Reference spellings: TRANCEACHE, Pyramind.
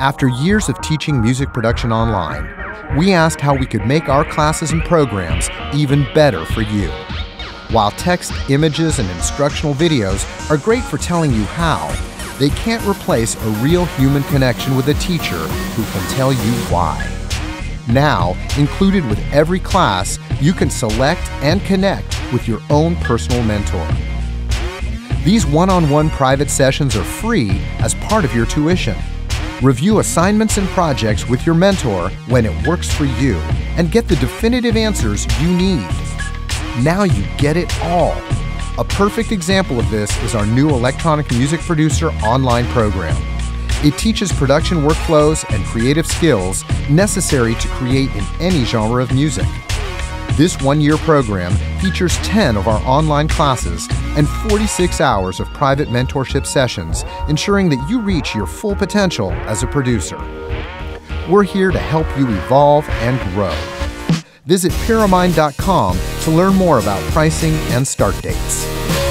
After years of teaching music production online, we asked how we could make our classes and programs even better for you. While text, images, and instructional videos are great for telling you how, they can't replace a real human connection with a teacher who can tell you why. Now, included with every class, you can select and connect with your own personal mentor. These one-on-one private sessions are free as part of your tuition. Review assignments and projects with your mentor when it works for you and get the definitive answers you need. Now you get it all. A perfect example of this is our new Electronic Music Producer online program. It teaches production workflows and creative skills necessary to create in any genre of music. This one-year program features 10 of our online classes and 46 hours of private mentorship sessions, ensuring that you reach your full potential as a producer. We're here to help you evolve and grow. Visit Pyramind.com to learn more about pricing and start dates.